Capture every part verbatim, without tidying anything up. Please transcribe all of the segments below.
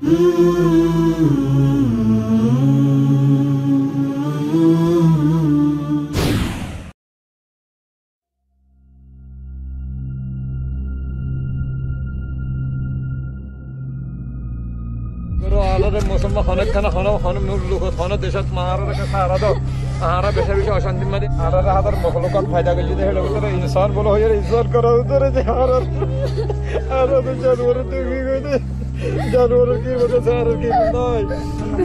I January ki bata saar ki bandai.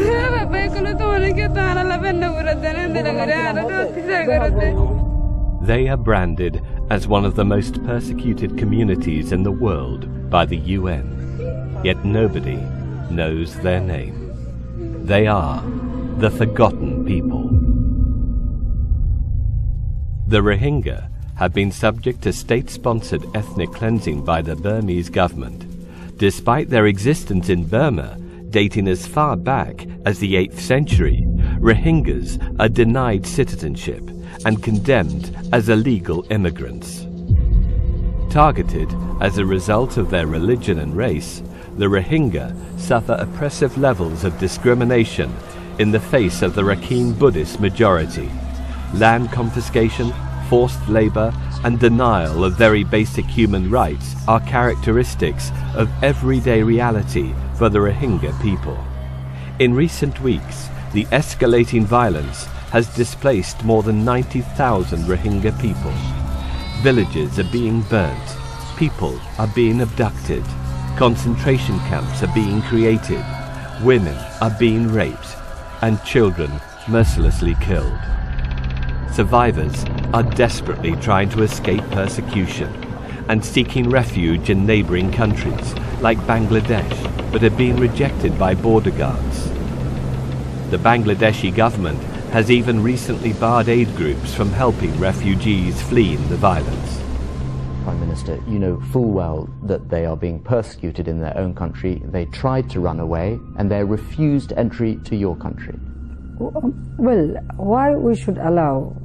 Haan bhai kulo to hone ke taana labanna uradane de lagare aara to tisagarate. They are branded as one of the most persecuted communities in the world by the U N. Yet nobody knows their name. They are the forgotten people. The Rohingya have been subject to state-sponsored ethnic cleansing by the Burmese government, despite their existence in Burma, dating as far back as the eighth century, Rohingyas are denied citizenship and condemned as illegal immigrants. Targeted as a result of their religion and race, the Rohingya suffer oppressive levels of discrimination in the face of the Rakhine Buddhist majority, land confiscation, forced labor, and denial of very basic human rights are characteristics of everyday reality for the Rohingya people. In recent weeks, the escalating violence has displaced more than ninety thousand Rohingya people. Villages are being burnt, people are being abducted, concentration camps are being created, women are being raped, and children mercilessly killed. Survivors are desperately trying to escape persecution and seeking refuge in neighboring countries like Bangladesh, but are being rejected by border guards. The Bangladeshi government has even recently barred aid groups from helping refugees fleeing the violence. Prime Minister, you know full well that they are being persecuted in their own country. They tried to run away and they're refused entry to your country. Well, why we should allow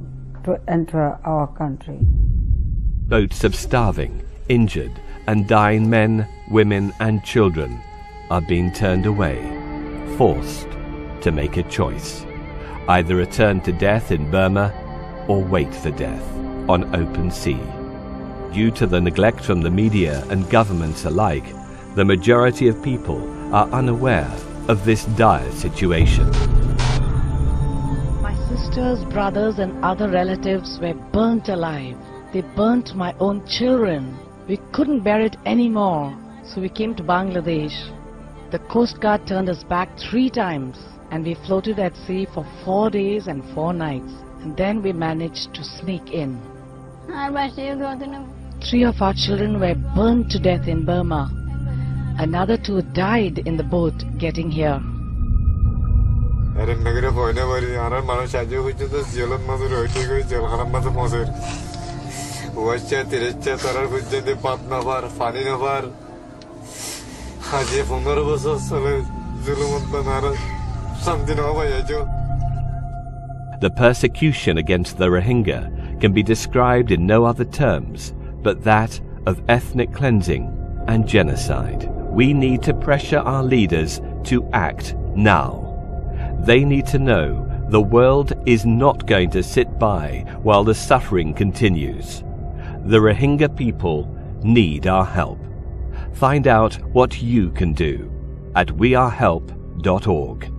to enter our country? Boats of starving, injured and dying men, women and children are being turned away, forced to make a choice. Either return to death in Burma or wait for death on open sea. Due to the neglect from the media and governments alike, the majority of people are unaware of this dire situation. Sisters, brothers and other relatives were burnt alive. They burnt my own children. We couldn't bear it anymore, so we came to Bangladesh. The Coast Guard turned us back three times and we floated at sea for four days and four nights. And then we managed to sneak in. Three of our children were burnt to death in Burma. Another two died in the boat getting here. The persecution against the Rohingya can be described in no other terms but that of ethnic cleansing and genocide. We need to pressure our leaders to act now. They need to know the world is not going to sit by while the suffering continues. The Rohingya people need our help. Find out what you can do at we are help dot org.